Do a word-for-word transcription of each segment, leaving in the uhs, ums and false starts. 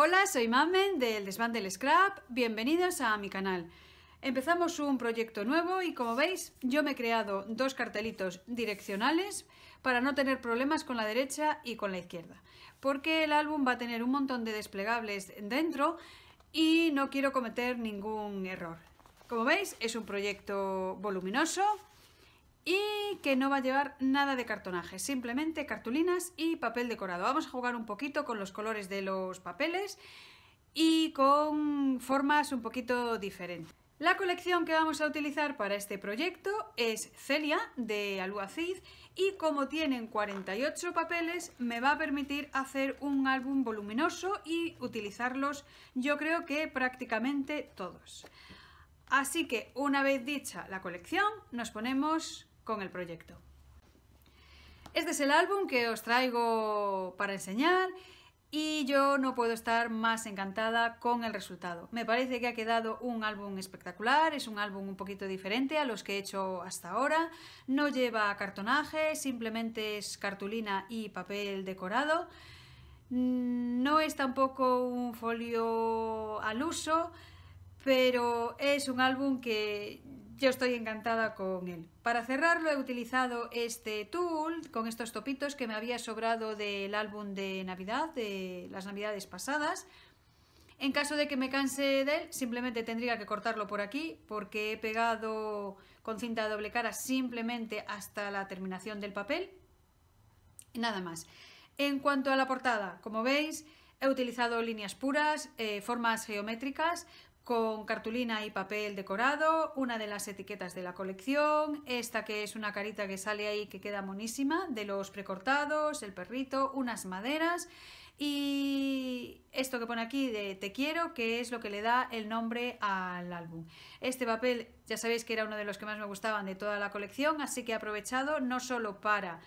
Hola, soy Mamen del Desván del Scrap, bienvenidos a mi canal. Empezamos un proyecto nuevo y como veis yo me he creado dos cartelitos direccionales para no tener problemas con la derecha y con la izquierda, porque el álbum va a tener un montón de desplegables dentro y no quiero cometer ningún error. Como veis es un proyecto voluminoso y que no va a llevar nada de cartonaje, simplemente cartulinas y papel decorado. Vamos a jugar un poquito con los colores de los papeles y con formas un poquito diferentes. La colección que vamos a utilizar para este proyecto es Celia de Alúa Cid y como tienen cuarenta y ocho papeles me va a permitir hacer un álbum voluminoso y utilizarlos yo creo que prácticamente todos. Así que una vez dicha la colección nos ponemos con el proyecto. Este es el álbum que os traigo para enseñar. Y yo no puedo estar más encantada con el resultado. Me parece que ha quedado un álbum espectacular, es un álbum un poquito diferente a los que he hecho hasta ahora. No lleva cartonaje, simplemente es cartulina y papel decorado. No es tampoco un folio al uso, pero es un álbum que yo estoy encantada con él. Para cerrarlo he utilizado este tool con estos topitos que me había sobrado del álbum de Navidad, de las Navidades pasadas. En caso de que me canse de él, simplemente tendría que cortarlo por aquí porque he pegado con cinta de doble cara simplemente hasta la terminación del papel. Y nada más. En cuanto a la portada, como veis, he utilizado líneas puras, eh, formas geométricas, con cartulina y papel decorado, una de las etiquetas de la colección, esta que es una carita que sale ahí que queda monísima, de los precortados, el perrito, unas maderas y esto que pone aquí de te quiero, que es lo que le da el nombre al álbum. Este papel ya sabéis que era uno de los que más me gustaban de toda la colección, así que he aprovechado no solo para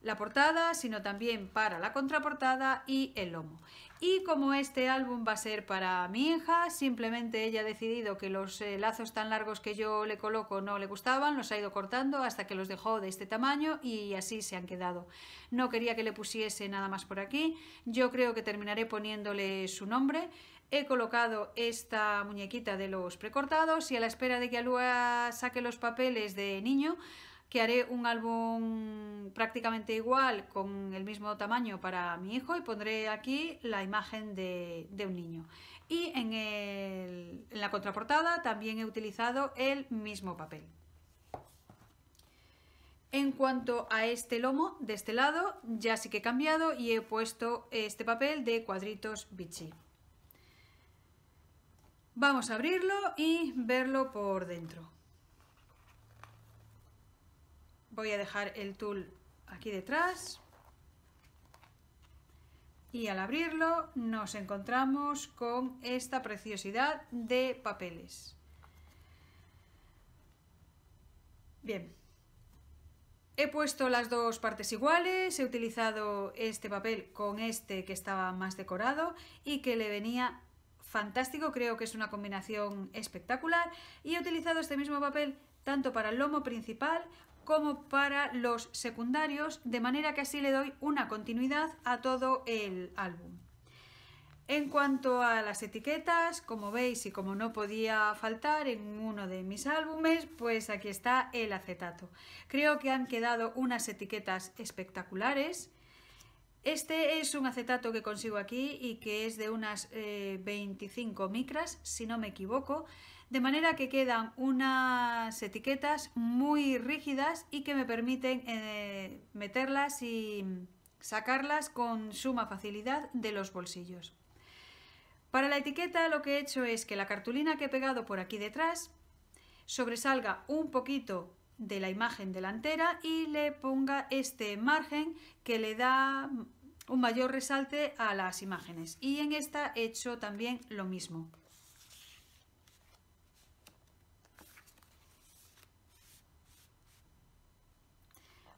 la portada, sino también para la contraportada y el lomo. Y como este álbum va a ser para mi hija, simplemente ella ha decidido que los eh, lazos tan largos que yo le coloco no le gustaban, los ha ido cortando hasta que los dejó de este tamaño y así se han quedado. No quería que le pusiese nada más por aquí, yo creo que terminaré poniéndole su nombre. He colocado esta muñequita de los precortados y a la espera de que Alúa saque los papeles de niño, que haré un álbum prácticamente igual con el mismo tamaño para mi hijo y pondré aquí la imagen de, de un niño. Y en, el, en la contraportada también he utilizado el mismo papel. En cuanto a este lomo de este lado, ya sí que he cambiado y he puesto este papel de cuadritos Vichy. Vamos a abrirlo y verlo por dentro. Voy a dejar el tool aquí detrás y al abrirlo nos encontramos con esta preciosidad de papeles. Bien, he puesto las dos partes iguales, he utilizado este papel con este que estaba más decorado y que le venía fantástico, creo que es una combinación espectacular y he utilizado este mismo papel tanto para el lomo principal como para los secundarios, de manera que así le doy una continuidad a todo el álbum. En cuanto a las etiquetas, como veis y como no podía faltar en uno de mis álbumes, pues aquí está el acetato. Creo que han quedado unas etiquetas espectaculares. Este es un acetato que consigo aquí y que es de unas eh, veinticinco micras, si no me equivoco, de manera que quedan unas etiquetas muy rígidas y que me permiten eh, meterlas y sacarlas con suma facilidad de los bolsillos. Para la etiqueta lo que he hecho es que la cartulina que he pegado por aquí detrás sobresalga un poquito de la imagen delantera y le ponga este margen que le da un mayor resalte a las imágenes. Y en esta he hecho también lo mismo.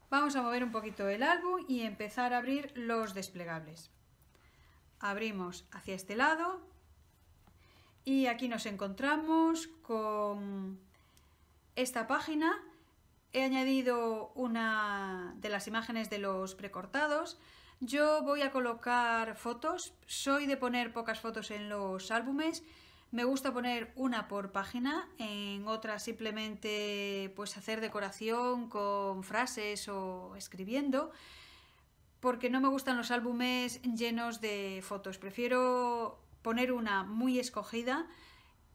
Vamos a mover un poquito el álbum y empezar a abrir los desplegables. Abrimos hacia este lado y aquí nos encontramos con esta página. He añadido una de las imágenes de los precortados. Yo voy a colocar fotos, soy de poner pocas fotos en los álbumes, me gusta poner una por página, en otras simplemente pues hacer decoración con frases o escribiendo, porque no me gustan los álbumes llenos de fotos, prefiero poner una muy escogida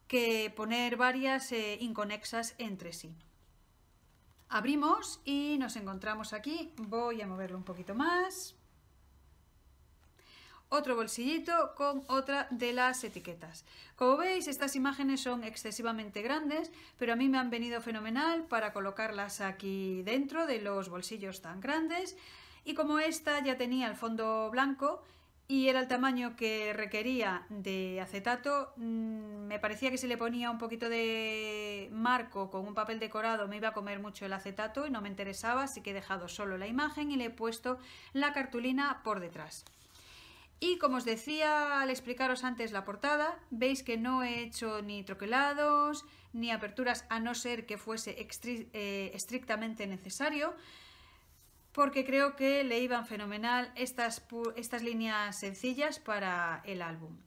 que poner varias eh, inconexas entre sí. Abrimos y nos encontramos aquí, voy a moverlo un poquito más. Otro bolsillito con otra de las etiquetas. Como veis, estas imágenes son excesivamente grandes, pero a mí me han venido fenomenal para colocarlas aquí dentro de los bolsillos tan grandes. Y como esta ya tenía el fondo blanco y era el tamaño que requería de acetato, me parecía que si le ponía un poquito de marco con un papel decorado me iba a comer mucho el acetato y no me interesaba, así que he dejado solo la imagen y le he puesto la cartulina por detrás. Y como os decía al explicaros antes la portada, veis que no he hecho ni troquelados ni aperturas a no ser que fuese estrictamente necesario, porque creo que le iban fenomenal estas, estas líneas sencillas para el álbum.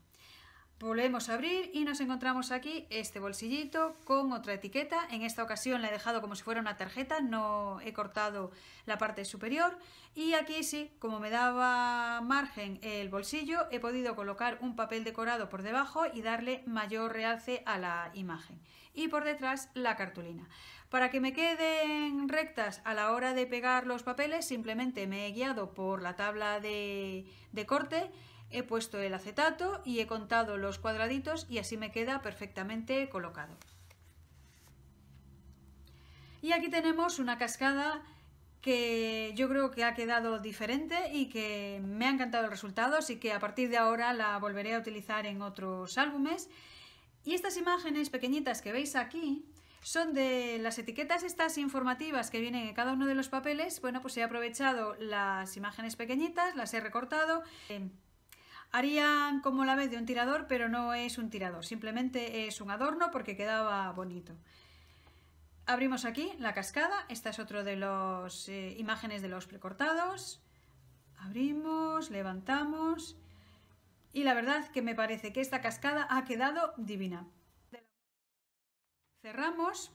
Volvemos a abrir y nos encontramos aquí este bolsillito con otra etiqueta. En esta ocasión la he dejado como si fuera una tarjeta, no he cortado la parte superior. Y aquí sí, como me daba margen el bolsillo, he podido colocar un papel decorado por debajo y darle mayor realce a la imagen. Y por detrás la cartulina. Para que me queden rectas a la hora de pegar los papeles, simplemente me he guiado por la tabla de, de corte. He puesto el acetato y he contado los cuadraditos y así me queda perfectamente colocado. Y aquí tenemos una cascada que yo creo que ha quedado diferente y que me ha encantado el resultado, así que a partir de ahora la volveré a utilizar en otros álbumes. Y estas imágenes pequeñitas que veis aquí son de las etiquetas estas informativas que vienen en cada uno de los papeles. Bueno, pues he aprovechado las imágenes pequeñitas, las he recortado. Eh, Harían como la vez de un tirador, pero no es un tirador, simplemente es un adorno porque quedaba bonito. Abrimos aquí la cascada, esta es otra de las eh, imágenes de los precortados. Abrimos, levantamos y la verdad que me parece que esta cascada ha quedado divina. Cerramos.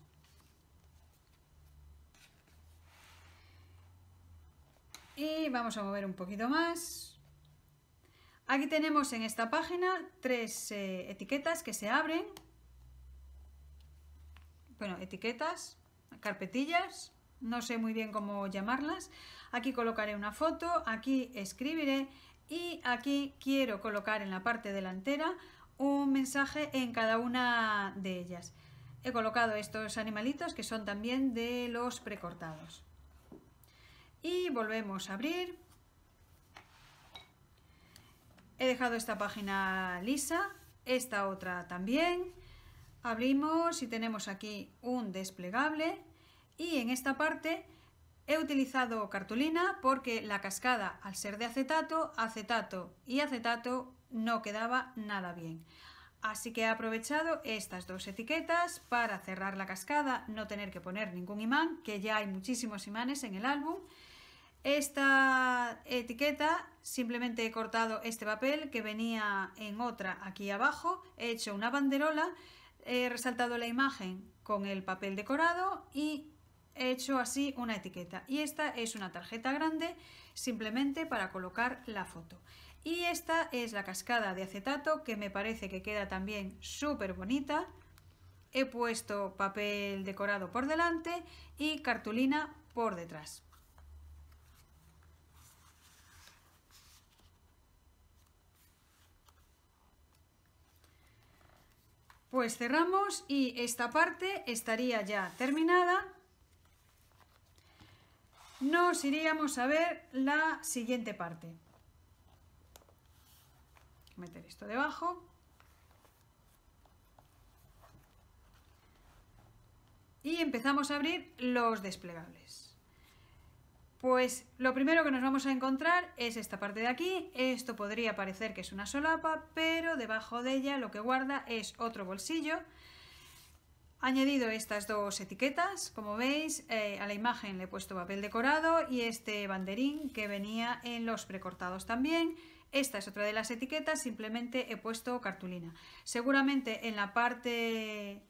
Y vamos a mover un poquito más. Aquí tenemos en esta página tres eh, etiquetas que se abren, bueno, etiquetas, carpetillas, no sé muy bien cómo llamarlas. Aquí colocaré una foto, aquí escribiré y aquí quiero colocar en la parte delantera un mensaje en cada una de ellas. He colocado estos animalitos que son también de los precortados. Y volvemos a abrir. He dejado esta página lisa, esta otra también, abrimos y tenemos aquí un desplegable y en esta parte he utilizado cartulina porque la cascada al ser de acetato, acetato y acetato no quedaba nada bien. Así que he aprovechado estas dos etiquetas para cerrar la cascada, no tener que poner ningún imán, que ya hay muchísimos imanes en el álbum. Esta etiqueta simplemente he cortado este papel que venía en otra aquí abajo, he hecho una banderola, he resaltado la imagen con el papel decorado y he hecho así una etiqueta. Y esta es una tarjeta grande simplemente para colocar la foto. Y esta es la cascada de acetato que me parece que queda también súper bonita. He puesto papel decorado por delante y cartulina por detrás. Pues cerramos y esta parte estaría ya terminada. Nos iríamos a ver la siguiente parte. Voy a meter esto debajo. Y empezamos a abrir los desplegables. Pues lo primero que nos vamos a encontrar es esta parte de aquí. Esto podría parecer que es una solapa, pero debajo de ella lo que guarda es otro bolsillo. añadido estas dos etiquetas, como veis, eh, a la imagen le he puesto papel decorado y este banderín que venía en los precortados también. Esta es otra de las etiquetas, simplemente he puesto cartulina. Seguramente en la parte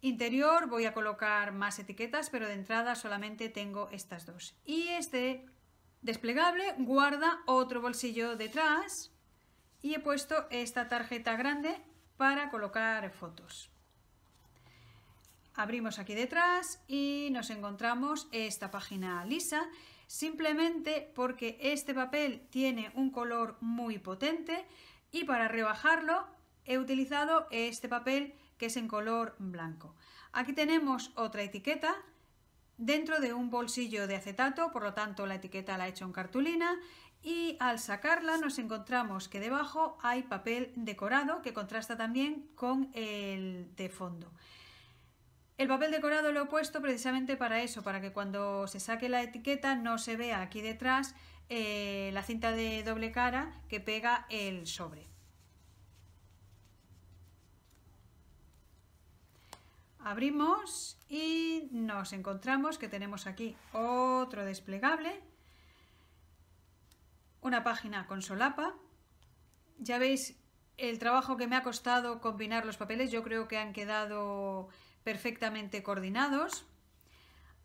interior voy a colocar más etiquetas, pero de entrada solamente tengo estas dos. Y este desplegable guarda otro bolsillo detrás y he puesto esta tarjeta grande para colocar fotos. Abrimos aquí detrás y nos encontramos esta página lisa, simplemente porque este papel tiene un color muy potente y para rebajarlo he utilizado este papel que es en color blanco. Aquí tenemos otra etiqueta dentro de un bolsillo de acetato, por lo tanto la etiqueta la he hecho en cartulina y al sacarla nos encontramos que debajo hay papel decorado que contrasta también con el de fondo. El papel decorado lo he puesto precisamente para eso, para que cuando se saque la etiqueta no se vea aquí detrás eh, la cinta de doble cara que pega el sobre. Abrimos y nos encontramos que tenemos aquí otro desplegable, una página con solapa. Ya veis el trabajo que me ha costado combinar los papeles, yo creo que han quedado perfectamente coordinados.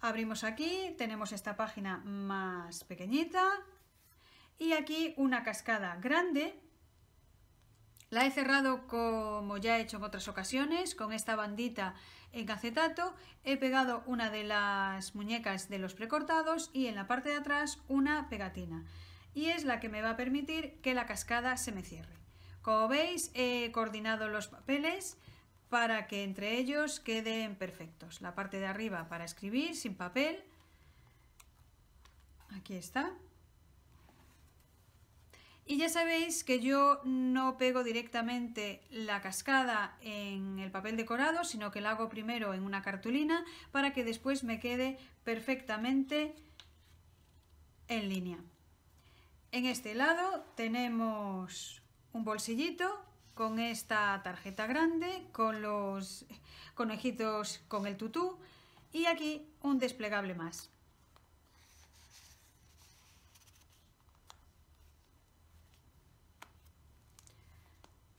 Abrimos aquí, tenemos esta página más pequeñita y aquí una cascada grande. La he cerrado como ya he hecho en otras ocasiones con esta bandita en acetato, he pegado una de las muñecas de los precortados y en la parte de atrás una pegatina y es la que me va a permitir que la cascada se me cierre. Como veis, he coordinado los papeles para que entre ellos queden perfectos. La parte de arriba para escribir sin papel, aquí está. Y ya sabéis que yo no pego directamente la cascada en el papel decorado, sino que la hago primero en una cartulina para que después me quede perfectamente en línea. En este lado tenemos un bolsillito con esta tarjeta grande, con los conejitos con el tutú y aquí un desplegable más.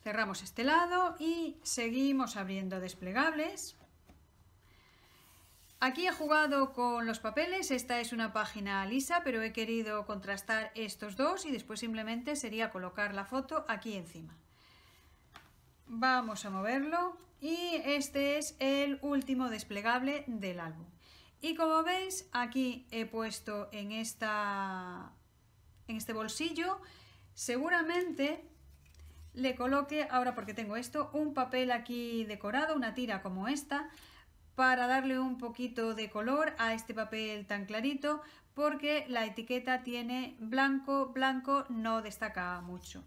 Cerramos este lado y seguimos abriendo desplegables. Aquí he jugado con los papeles, esta es una página lisa, pero he querido contrastar estos dos y después simplemente sería colocar la foto aquí encima. Vamos a moverlo y este es el último desplegable del álbum. Y como veis, aquí he puesto en, esta, en este bolsillo, seguramente le coloque, ahora porque tengo esto, un papel aquí decorado, una tira como esta, para darle un poquito de color a este papel tan clarito, porque la etiqueta tiene blanco, blanco no destaca mucho.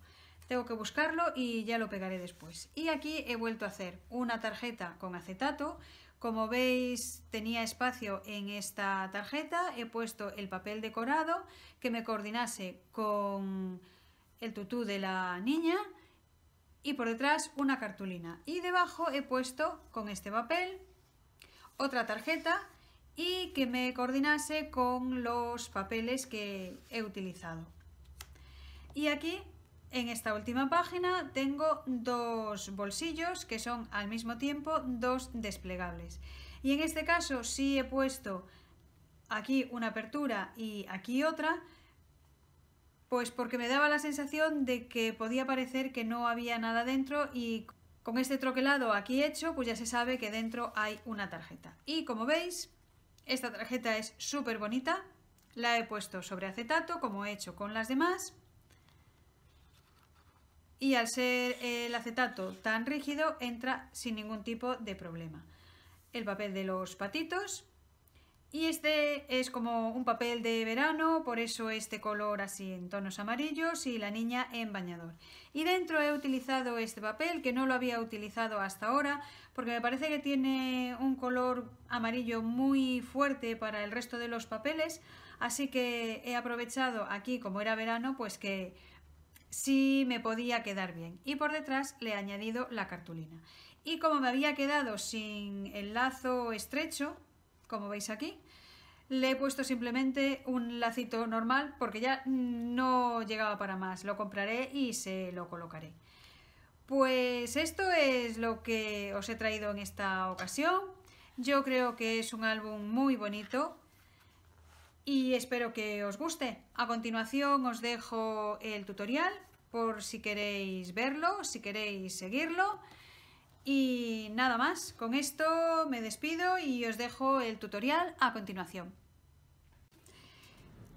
Tengo que buscarlo y ya lo pegaré después. Y aquí he vuelto a hacer una tarjeta con acetato. Como veis, tenía espacio en esta tarjeta. He puesto el papel decorado que me coordinase con el tutú de la niña y por detrás una cartulina. Y debajo he puesto con este papel otra tarjeta y que me coordinase con los papeles que he utilizado. Y aquí, en esta última página, tengo dos bolsillos que son al mismo tiempo dos desplegables. Y en este caso sí he puesto aquí una apertura y aquí otra, pues porque me daba la sensación de que podía parecer que no había nada dentro y con este troquelado aquí hecho, pues ya se sabe que dentro hay una tarjeta. Y como veis, esta tarjeta es súper bonita, la he puesto sobre acetato como he hecho con las demás. Y al ser el acetato tan rígido entra sin ningún tipo de problema. El papel de los patitos. Y este es como un papel de verano, por eso este color así en tonos amarillos y la niña en bañador. Y dentro he utilizado este papel que no lo había utilizado hasta ahora porque me parece que tiene un color amarillo muy fuerte para el resto de los papeles. Así que he aprovechado aquí, como era verano, pues que sí me podía quedar bien y por detrás le he añadido la cartulina Y como me había quedado sin el lazo estrecho, como veis aquí, le he puesto simplemente un lacito normal porque ya no llegaba para más. Lo compraré y se lo colocaré. Pues esto es lo que os he traído en esta ocasión. Yo creo que es un álbum muy bonito y espero que os guste. A continuación os dejo el tutorial por si queréis verlo, si queréis seguirlo. Y nada más, con esto me despido y os dejo el tutorial a continuación.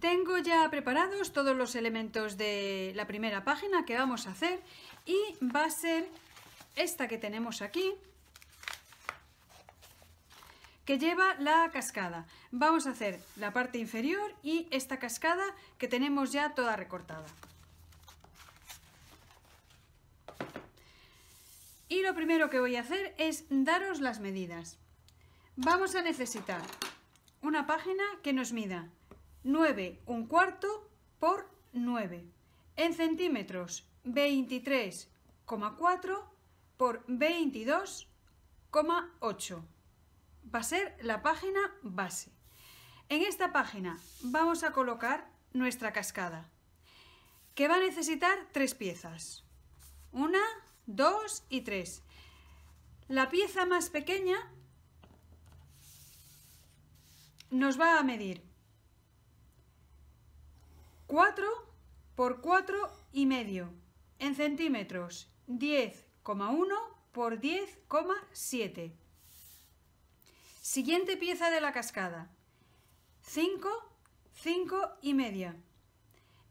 Tengo ya preparados todos los elementos de la primera página que vamos a hacer y va a ser esta que tenemos aquí, que lleva la cascada. Vamos a hacer la parte inferior y esta cascada que tenemos ya toda recortada. Y lo primero que voy a hacer es daros las medidas. Vamos a necesitar una página que nos mida nueve un cuarto por nueve. En centímetros, veintitrés coma cuatro por veintidós coma ocho. Va a ser la página base. En esta página vamos a colocar nuestra cascada, que va a necesitar tres piezas. Una, dos y tres. La pieza más pequeña nos va a medir cuatro por cuatro y medio. En centímetros, diez coma uno por diez coma siete. Siguiente pieza de la cascada, cinco, cinco y media.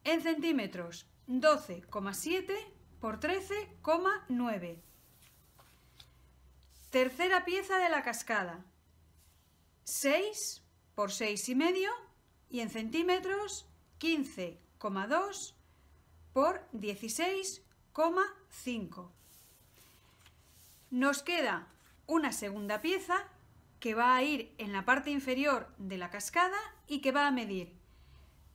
En centímetros, doce coma siete por trece coma nueve. Tercera pieza de la cascada, seis por seis y medio y en centímetros quince coma dos por dieciséis coma cinco. Nos queda una segunda pieza que va a ir en la parte inferior de la cascada y que va a medir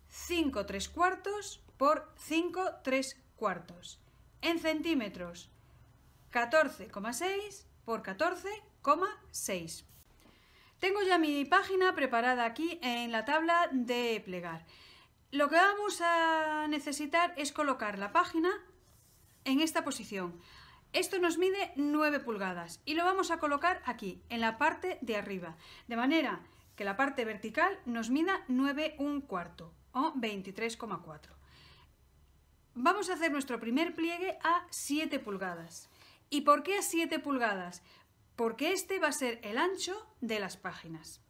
cinco tres cuartos por cinco tres cuartos. En centímetros, catorce coma seis por catorce coma seis. Tengo ya mi página preparada aquí en la tabla de plegar. Lo que vamos a necesitar es colocar la página en esta posición. Esto nos mide nueve pulgadas y lo vamos a colocar aquí, en la parte de arriba, de manera que la parte vertical nos mida nueve un cuarto o veintitrés coma cuatro. Vamos a hacer nuestro primer pliegue a siete pulgadas. ¿Y por qué a siete pulgadas? Porque este va a ser el ancho de las páginas.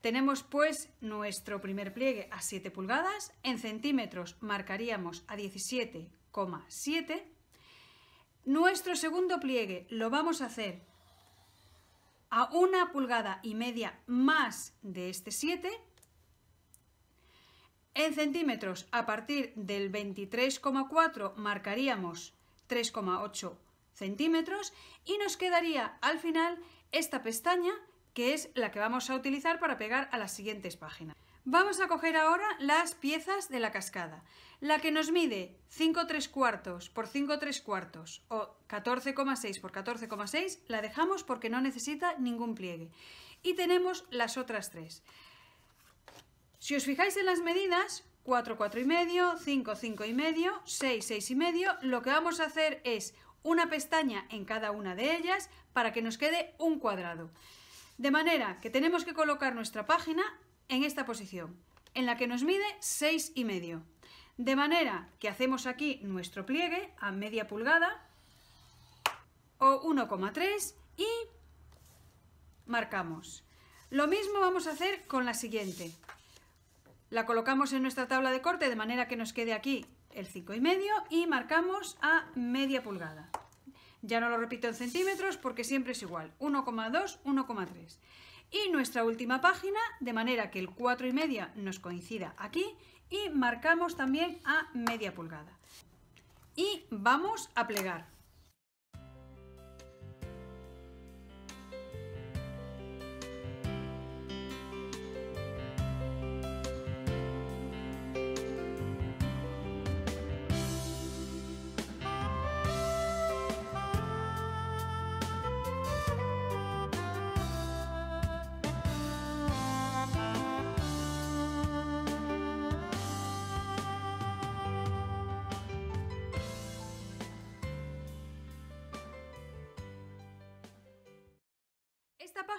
Tenemos pues nuestro primer pliegue a siete pulgadas. En centímetros marcaríamos a diecisiete coma siete. Nuestro segundo pliegue lo vamos a hacer a una pulgada y media más de este siete. En centímetros, a partir del veintitrés coma cuatro marcaríamos tres coma ocho centímetros y nos quedaría al final esta pestaña, que es la que vamos a utilizar para pegar a las siguientes páginas. Vamos a coger ahora las piezas de la cascada. La que nos mide cinco tres cuartos por cinco tres cuartos o catorce coma seis por catorce coma seis la dejamos porque no necesita ningún pliegue. Y tenemos las otras tres. Si os fijáis en las medidas, cuatro, cuatro y medio, cinco, cinco y medio, seis, seis y medio, lo que vamos a hacer es una pestaña en cada una de ellas para que nos quede un cuadrado. De manera que tenemos que colocar nuestra página en esta posición, en la que nos mide seis y medio. De manera que hacemos aquí nuestro pliegue a media pulgada o uno coma tres y marcamos. Lo mismo vamos a hacer con la siguiente. La colocamos en nuestra tabla de corte de manera que nos quede aquí el cinco y medio y marcamos a media pulgada. Ya no lo repito en centímetros porque siempre es igual, uno coma dos, uno coma tres. Y nuestra última página de manera que el cuatro y medio nos coincida aquí y marcamos también a media pulgada. Y vamos a plegar.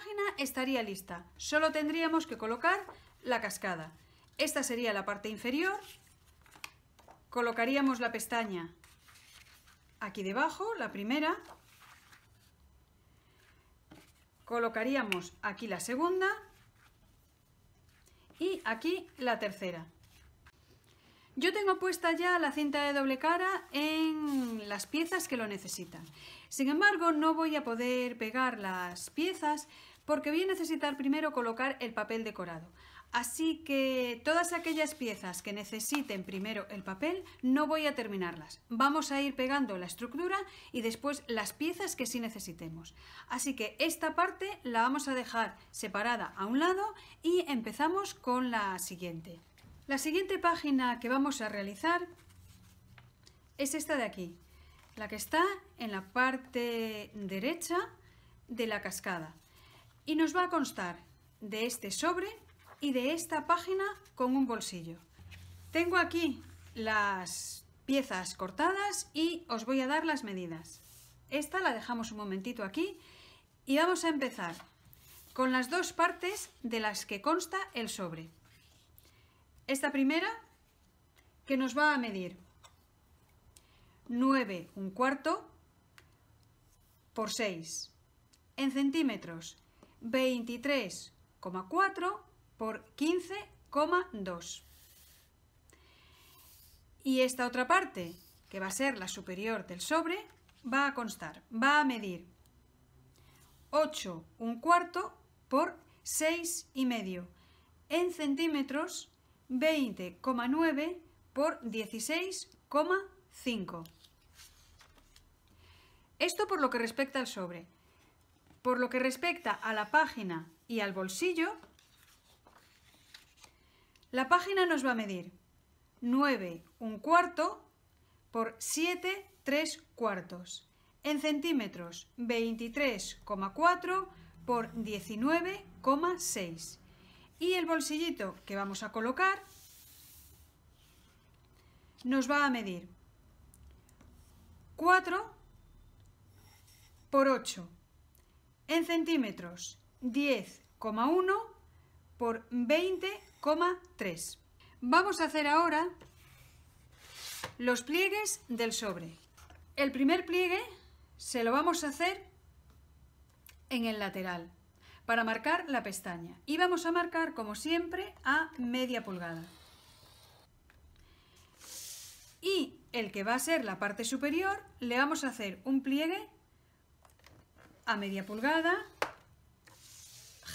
página estaría lista, solo tendríamos que colocar la cascada. Esta sería la parte inferior, colocaríamos la pestaña aquí debajo, la primera, colocaríamos aquí la segunda y aquí la tercera. Yo tengo puesta ya la cinta de doble cara en las piezas que lo necesitan. Sin embargo, no voy a poder pegar las piezas porque voy a necesitar primero colocar el papel decorado. Así que todas aquellas piezas que necesiten primero el papel, no voy a terminarlas. Vamos a ir pegando la estructura y después las piezas que sí necesitemos. Así que esta parte la vamos a dejar separada a un lado y empezamos con la siguiente. La siguiente página que vamos a realizar es esta de aquí, la que está en la parte derecha de la cascada, y nos va a constar de este sobre y de esta página con un bolsillo. Tengo aquí las piezas cortadas y os voy a dar las medidas. Esta la dejamos un momentito aquí y vamos a empezar con las dos partes de las que consta el sobre. Esta primera, que nos va a medir nueve un cuarto por seis, en centímetros veintitrés coma cuatro por quince coma dos. Y esta otra parte, que va a ser la superior del sobre, va a constar, va a medir ocho un cuarto por seis y medio, en centímetros veinte coma nueve por dieciséis coma cinco. Esto por lo que respecta al sobre. Por lo que respecta a la página y al bolsillo, la página nos va a medir nueve un cuarto por siete tres cuartos, en centímetros veintitrés coma cuatro por diecinueve coma seis. Y el bolsillito que vamos a colocar nos va a medir cuatro por ocho, en centímetros diez coma uno por veinte coma tres. Vamos a hacer ahora los pliegues del sobre. El primer pliegue se lo vamos a hacer en el lateral, para marcar la pestaña, y vamos a marcar como siempre a media pulgada, y el que va a ser la parte superior le vamos a hacer un pliegue a media pulgada,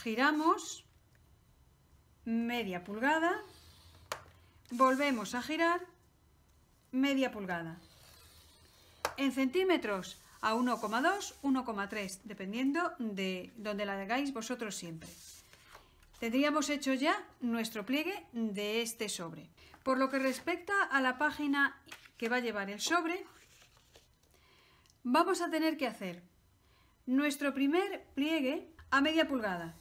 giramos media pulgada, volvemos a girar media pulgada, en centímetros a uno coma dos, uno coma tres, dependiendo de donde la hagáis vosotros siempre. Tendríamos hecho ya nuestro pliegue de este sobre. Por lo que respecta a la página que va a llevar el sobre, vamos a tener que hacer nuestro primer pliegue a media pulgada.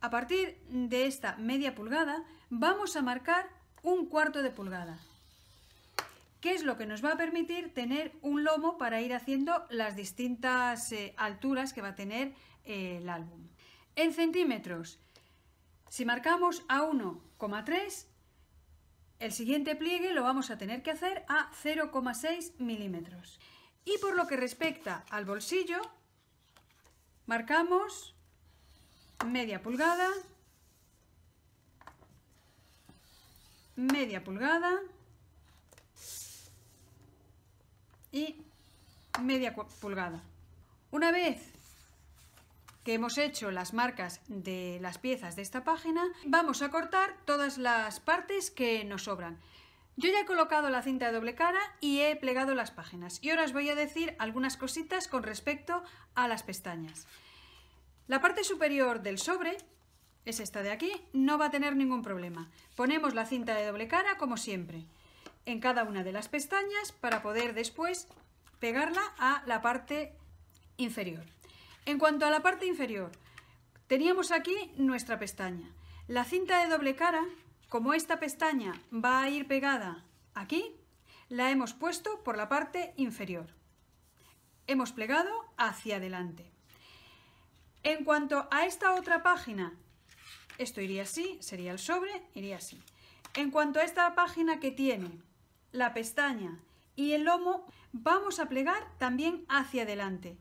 A partir de esta media pulgada vamos a marcar un cuarto de pulgada, que es lo que nos va a permitir tener un lomo para ir haciendo las distintas eh, alturas que va a tener eh, el álbum. En centímetros, si marcamos a uno coma tres, el siguiente pliegue lo vamos a tener que hacer a cero coma seis milímetros. Y por lo que respecta al bolsillo, marcamos media pulgada, media pulgada, y media pulgada. Una vez que hemos hecho las marcas de las piezas de esta página, vamos a cortar todas las partes que nos sobran. Yo ya he colocado la cinta de doble cara y he plegado las páginas, y ahora os voy a decir algunas cositas con respecto a las pestañas. La parte superior del sobre es esta de aquí, no va a tener ningún problema. Ponemos la cinta de doble cara como siempre en cada una de las pestañas para poder después pegarla a la parte inferior. En cuanto a la parte inferior, teníamos aquí nuestra pestaña. La cinta de doble cara, como esta pestaña va a ir pegada aquí, la hemos puesto por la parte inferior. Hemos plegado hacia adelante. En cuanto a esta otra página, esto iría así, sería el sobre, iría así. En cuanto a esta página que tiene la pestaña y el lomo, vamos a plegar también hacia adelante.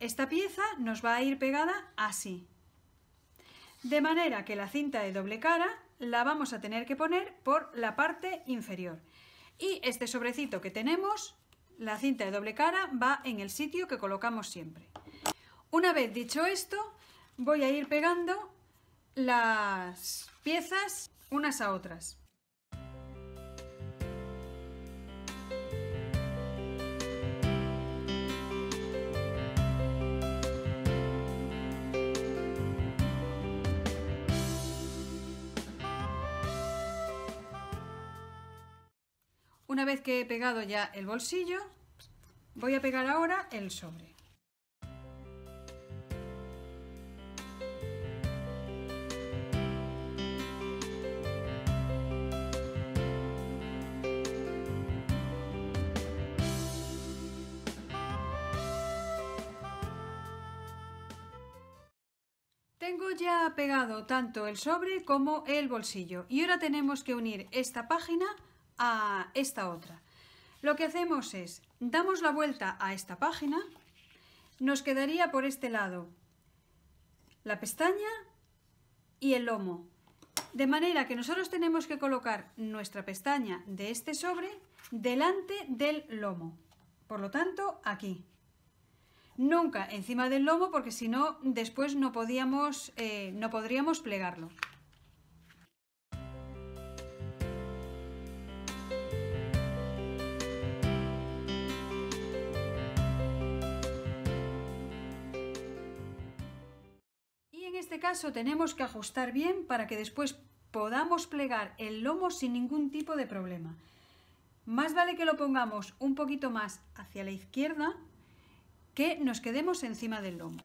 Esta pieza nos va a ir pegada así. De manera que la cinta de doble cara la vamos a tener que poner por la parte inferior. Y este sobrecito que tenemos, la cinta de doble cara va en el sitio que colocamos siempre. Una vez dicho esto, voy a ir pegando las piezas unas a otras. Una vez que he pegado ya el bolsillo, voy a pegar ahora el sobre. Tengo ya pegado tanto el sobre como el bolsillo y ahora tenemos que unir esta página a esta otra. Lo que hacemos es, damos la vuelta a esta página, nos quedaría por este lado la pestaña y el lomo, de manera que nosotros tenemos que colocar nuestra pestaña de este sobre delante del lomo, por lo tanto aquí, nunca encima del lomo, porque si no después no podíamos, eh, no podríamos plegarlo. En este caso tenemos que ajustar bien para que después podamos plegar el lomo sin ningún tipo de problema. Más vale que lo pongamos un poquito más hacia la izquierda que nos quedemos encima del lomo.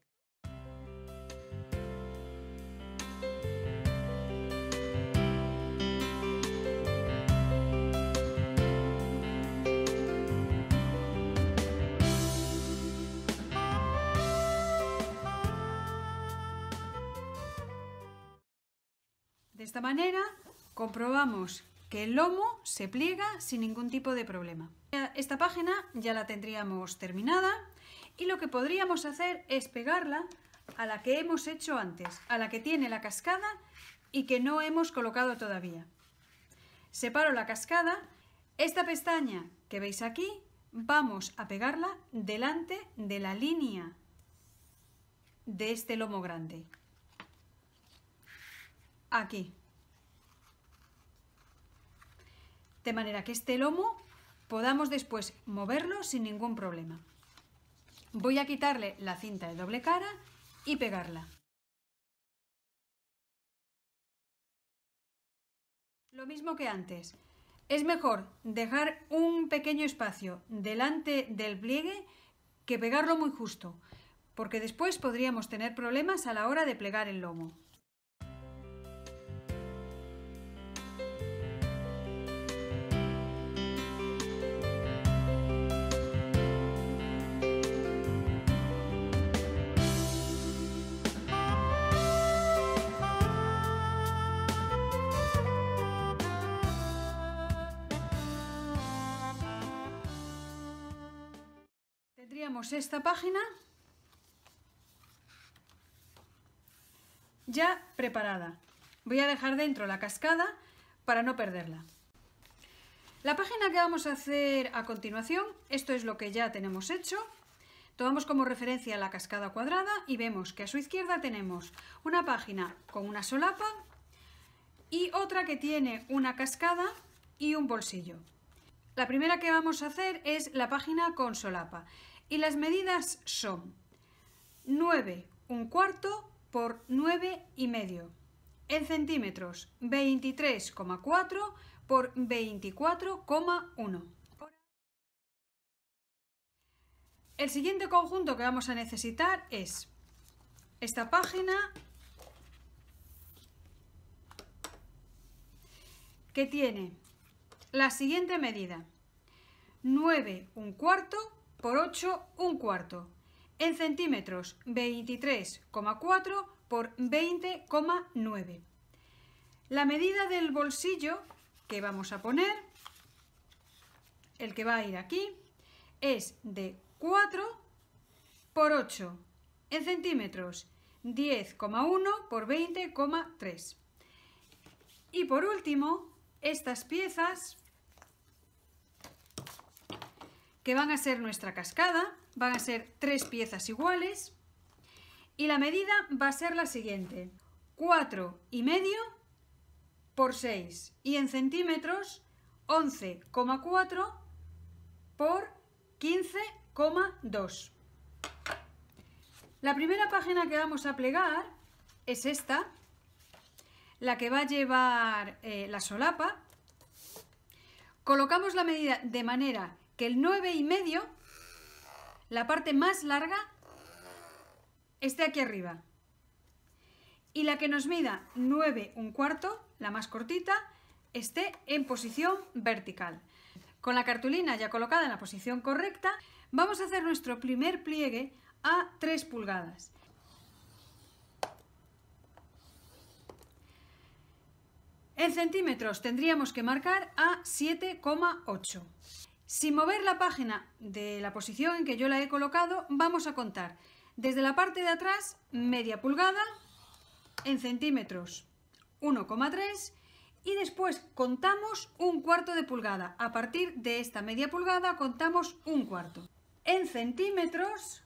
De esta manera comprobamos que el lomo se pliega sin ningún tipo de problema. Esta página ya la tendríamos terminada y lo que podríamos hacer es pegarla a la que hemos hecho antes, a la que tiene la cascada y que no hemos colocado todavía. Separo la cascada, esta pestaña que veis aquí vamos a pegarla delante de la línea de este lomo grande. Aquí, de manera que este lomo podamos después moverlo sin ningún problema. Voy a quitarle la cinta de doble cara y pegarla. Lo mismo que antes, es mejor dejar un pequeño espacio delante del pliegue que pegarlo muy justo, porque después podríamos tener problemas a la hora de plegar el lomo. Esta página ya preparada. Voy a dejar dentro la cascada para no perderla. La página que vamos a hacer a continuación, esto es lo que ya tenemos hecho. Tomamos como referencia la cascada cuadrada y vemos que a su izquierda tenemos una página con una solapa y otra que tiene una cascada y un bolsillo. La primera que vamos a hacer es la página con solapa. Y las medidas son nueve un cuarto por nueve y medio. En centímetros, veintitrés coma cuatro por veinticuatro coma uno. El siguiente conjunto que vamos a necesitar es esta página que tiene la siguiente medida: nueve un cuarto por ocho un cuarto. en centímetros, veintitrés coma cuatro por veinte coma nueve. La medida del bolsillo que vamos a poner, el que va a ir aquí, es de cuatro por ocho en centímetros, diez coma uno por veinte coma tres. Y por último, estas piezas que van a ser nuestra cascada, van a ser tres piezas iguales y la medida va a ser la siguiente: cuatro y medio por seis y en centímetros once coma cuatro por quince coma dos. La primera página que vamos a plegar es esta, la que va a llevar eh, la solapa. Colocamos la medida de manera que el nueve y medio, la parte más larga, esté aquí arriba. Y la que nos mida nueve un cuarto, la más cortita, esté en posición vertical. Con la cartulina ya colocada en la posición correcta, vamos a hacer nuestro primer pliegue a tres pulgadas. En centímetros tendríamos que marcar a siete coma ocho. Sin mover la página de la posición en que yo la he colocado, vamos a contar desde la parte de atrás media pulgada, en centímetros uno coma tres y después contamos un cuarto de pulgada. A partir de esta media pulgada contamos un cuarto. En centímetros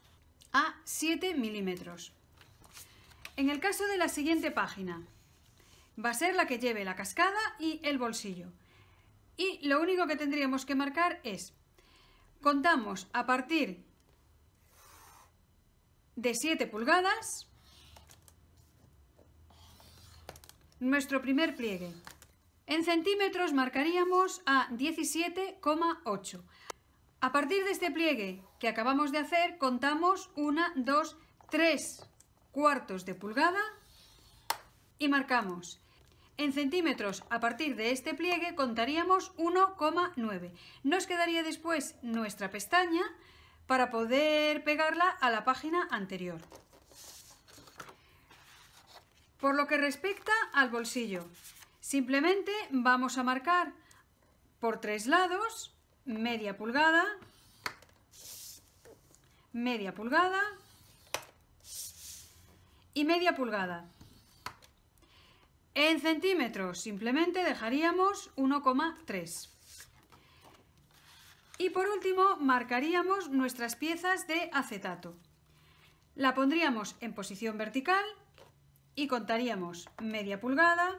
a siete milímetros. En el caso de la siguiente página, va a ser la que lleve la cascada y el bolsillo. Y lo único que tendríamos que marcar es, contamos a partir de siete pulgadas, nuestro primer pliegue. En centímetros marcaríamos a diecisiete coma ocho. A partir de este pliegue que acabamos de hacer, contamos uno, dos, tres cuartos de pulgada y marcamos. En centímetros, a partir de este pliegue, contaríamos uno coma nueve. Nos quedaría después nuestra pestaña para poder pegarla a la página anterior. Por lo que respecta al bolsillo, simplemente vamos a marcar por tres lados, media pulgada, media pulgada y media pulgada. En centímetros simplemente dejaríamos uno coma tres. Y por último marcaríamos nuestras piezas de acetato. La pondríamos en posición vertical y contaríamos media pulgada,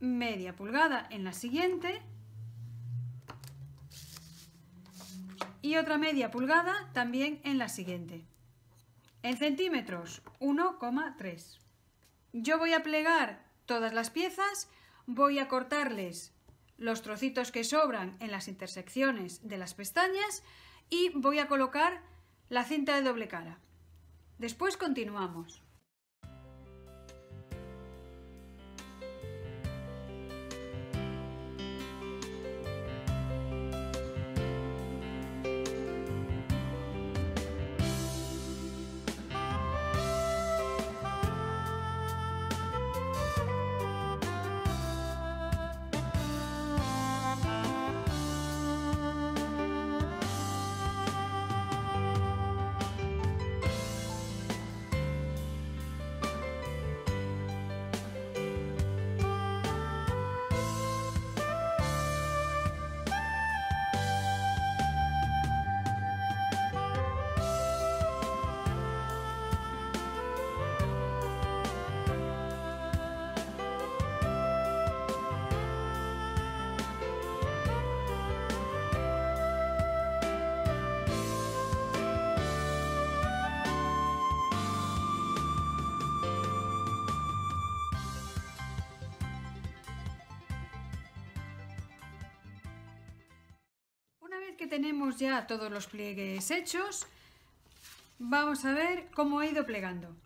media pulgada en la siguiente y otra media pulgada también en la siguiente. En centímetros, uno coma tres. Yo voy a plegar todas las piezas, voy a cortarles los trocitos que sobran en las intersecciones de las pestañas y voy a colocar la cinta de doble cara. Después continuamos. Que tenemos ya todos los pliegues hechos, vamos a ver cómo he ido plegando.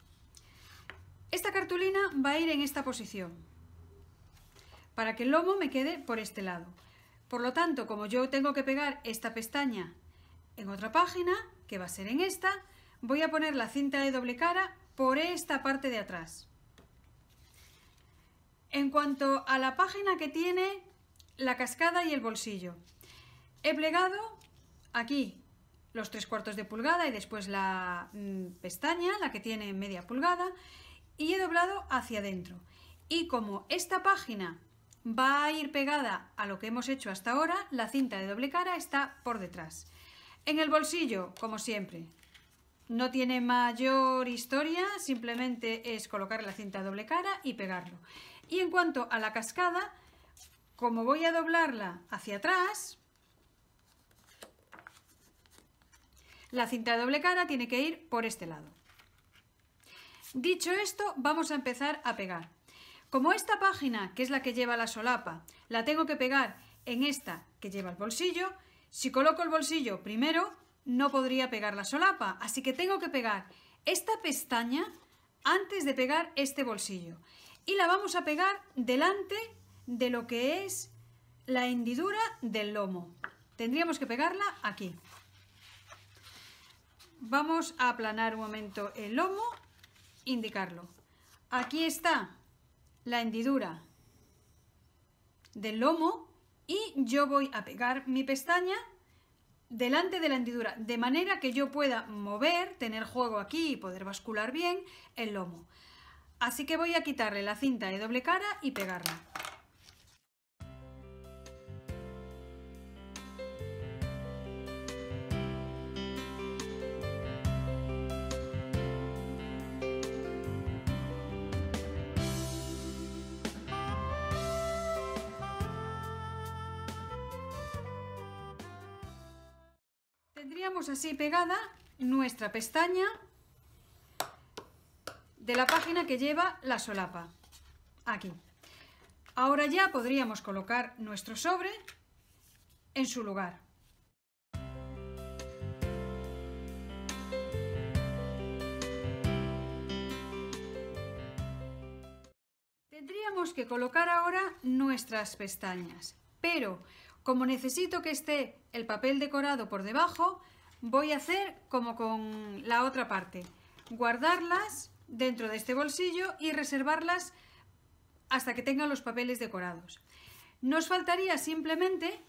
Esta cartulina va a ir en esta posición para que el lomo me quede por este lado. Por lo tanto, como yo tengo que pegar esta pestaña en otra página, que va a ser en esta, voy a poner la cinta de doble cara por esta parte de atrás. En cuanto a la página que tiene la cascada y el bolsillo, he plegado aquí los tres cuartos de pulgada y después la mmm, pestaña, la que tiene media pulgada, y he doblado hacia adentro. Y como esta página va a ir pegada a lo que hemos hecho hasta ahora, la cinta de doble cara está por detrás. En el bolsillo, como siempre, no tiene mayor historia, simplemente es colocar la cinta de doble cara y pegarlo. Y en cuanto a la cascada, como voy a doblarla hacia atrás, la cinta de doble cara tiene que ir por este lado. Dicho esto, vamos a empezar a pegar. Como esta página, que es la que lleva la solapa, la tengo que pegar en esta que lleva el bolsillo, si coloco el bolsillo primero, no podría pegar la solapa, así que tengo que pegar esta pestaña antes de pegar este bolsillo. Y la vamos a pegar delante de lo que es la hendidura del lomo. Tendríamos que pegarla aquí. Vamos a aplanar un momento el lomo, indicarlo. Aquí está la hendidura del lomo y yo voy a pegar mi pestaña delante de la hendidura, de manera que yo pueda mover, tener juego aquí y poder bascular bien el lomo. Así que voy a quitarle la cinta de doble cara y pegarla. Tendríamos así pegada nuestra pestaña de la página que lleva la solapa, aquí. Ahora ya podríamos colocar nuestro sobre en su lugar. Tendríamos que colocar ahora nuestras pestañas, pero como necesito que esté el papel decorado por debajo, voy a hacer como con la otra parte, guardarlas dentro de este bolsillo y reservarlas hasta que tengan los papeles decorados. Nos faltaría simplemente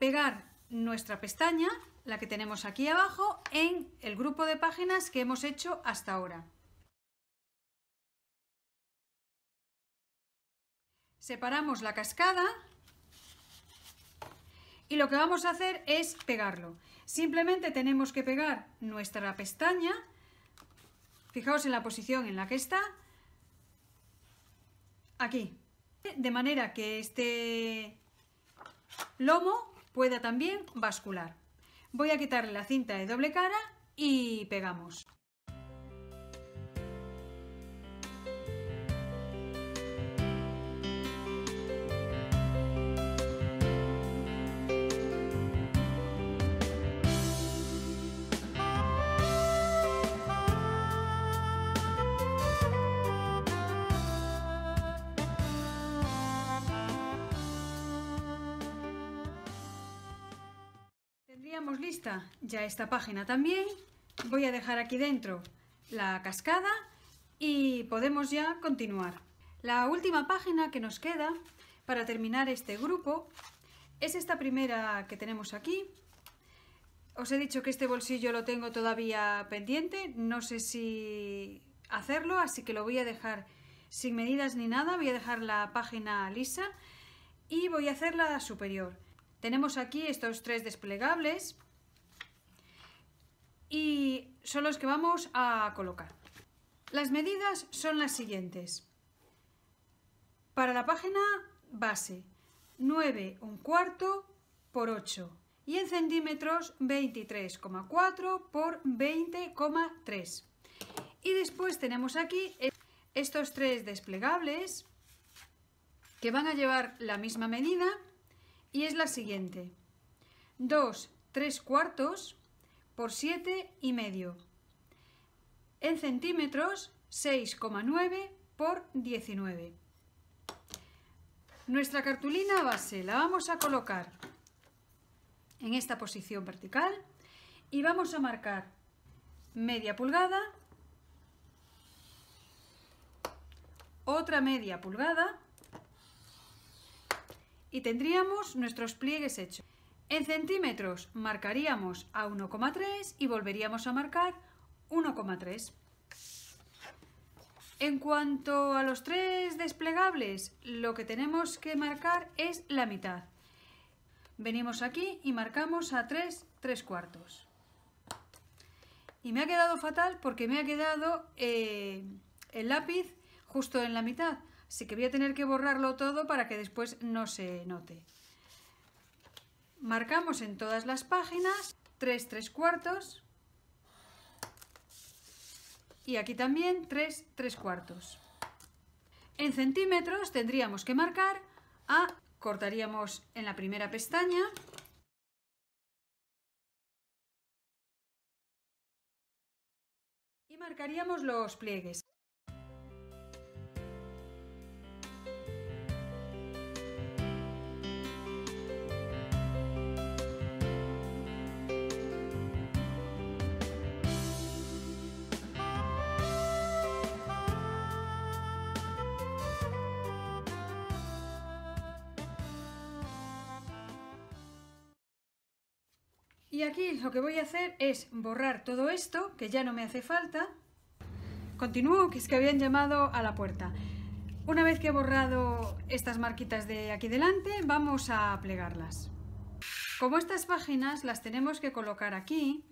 pegar nuestra pestaña, la que tenemos aquí abajo, en el grupo de páginas que hemos hecho hasta ahora. Separamos la cascada. Y lo que vamos a hacer es pegarlo. Simplemente tenemos que pegar nuestra pestaña. Fijaos en la posición en la que está. Aquí. De manera que este lomo pueda también bascular. Voy a quitarle la cinta de doble cara y pegamos. Tendríamos lista ya esta página también. Voy a dejar aquí dentro la cascada y podemos ya continuar. La última página que nos queda para terminar este grupo es esta primera que tenemos aquí. Os he dicho que este bolsillo lo tengo todavía pendiente, no sé si hacerlo, así que lo voy a dejar sin medidas ni nada, voy a dejar la página lisa y voy a hacer la superior. Tenemos aquí estos tres desplegables y son los que vamos a colocar. Las medidas son las siguientes. Para la página base, nueve un cuarto por ocho y en centímetros veintitrés coma cuatro por veinte coma tres. Y después tenemos aquí estos tres desplegables que van a llevar la misma medida. Y es la siguiente, dos tres cuartos por siete y medio, en centímetros seis coma nueve por diecinueve. Nuestra cartulina base la vamos a colocar en esta posición vertical y vamos a marcar media pulgada, otra media pulgada y tendríamos nuestros pliegues hechos. En centímetros marcaríamos a uno coma tres y volveríamos a marcar uno coma tres. En cuanto a los tres desplegables, lo que tenemos que marcar es la mitad. Venimos aquí y marcamos a tres, tres cuartos. Y me ha quedado fatal porque me ha quedado eh, el lápiz justo en la mitad. Así que voy a tener que borrarlo todo para que después no se note. Marcamos en todas las páginas tres, tres cuartos. Y aquí también tres, tres cuartos. En centímetros tendríamos que marcar a... Cortaríamos en la primera pestaña. Y marcaríamos los pliegues. Y aquí lo que voy a hacer es borrar todo esto, que ya no me hace falta. Continúo, que es que habían llamado a la puerta. Una vez que he borrado estas marquitas de aquí delante, vamos a plegarlas. Como estas páginas las tenemos que colocar aquí,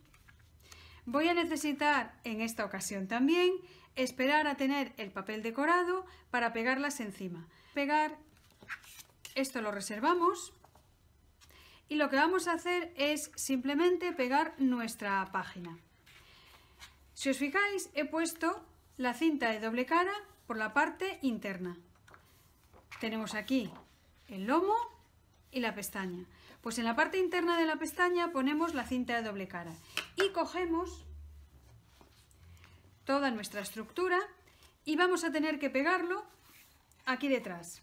voy a necesitar en esta ocasión también esperar a tener el papel decorado para pegarlas encima. Pegar, esto lo reservamos. Y lo que vamos a hacer es simplemente pegar nuestra página. Si os fijáis, he puesto la cinta de doble cara por la parte interna. Tenemos aquí el lomo y la pestaña. Pues en la parte interna de la pestaña ponemos la cinta de doble cara. Y cogemos toda nuestra estructura y vamos a tener que pegarlo aquí detrás.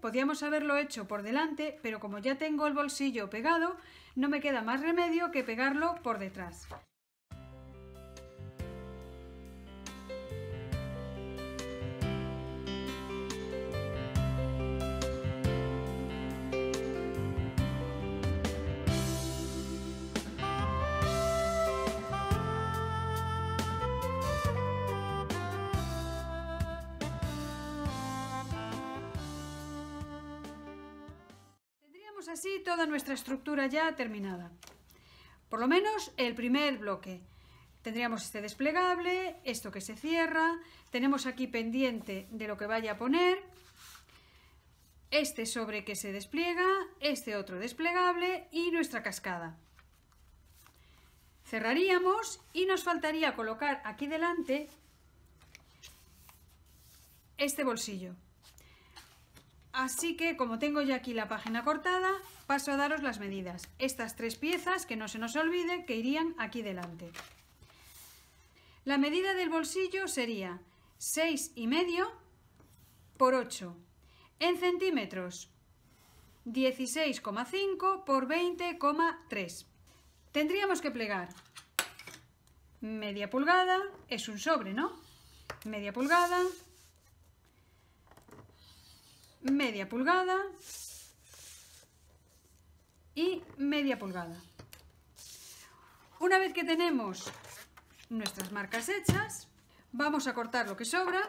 Podíamos haberlo hecho por delante, pero como ya tengo el bolsillo pegado, no me queda más remedio que pegarlo por detrás. Así toda nuestra estructura ya terminada, por lo menos el primer bloque. Tendríamos este desplegable, esto que se cierra, tenemos aquí pendiente de lo que vaya a poner, este sobre que se despliega, este otro desplegable y nuestra cascada. Cerraríamos y nos faltaría colocar aquí delante este bolsillo. Así que, como tengo ya aquí la página cortada, paso a daros las medidas. Estas tres piezas, que no se nos olvide, que irían aquí delante. La medida del bolsillo sería seis y medio por ocho. En centímetros, dieciséis coma cinco por veinte coma tres. Tendríamos que plegar media pulgada, es un sobre, ¿no? Media pulgada... media pulgada y media pulgada. Una vez que tenemos nuestras marcas hechas, vamos a cortar lo que sobra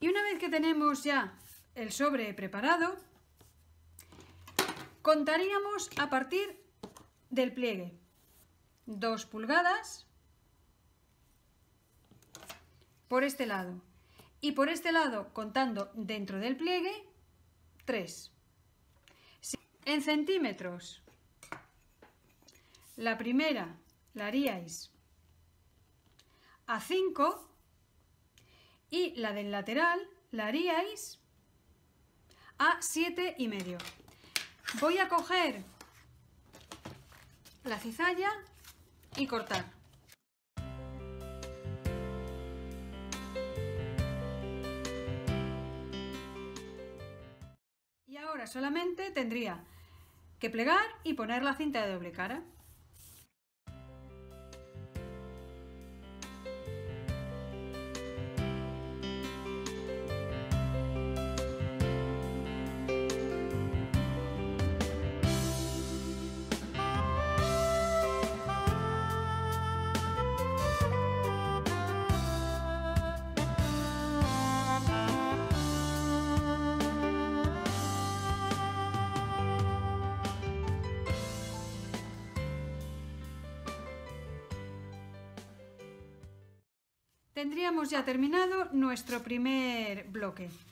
y una vez que tenemos ya el sobre preparado, contaríamos a partir del pliegue. Dos pulgadas por este lado y por este lado, contando dentro del pliegue, tres. En centímetros, la primera la haríais a cinco y la del lateral la haríais a siete y medio. Voy a coger la cizalla y cortar. Solamente tendría que plegar y poner la cinta de doble cara. Tendríamos ya terminado nuestro primer bloque.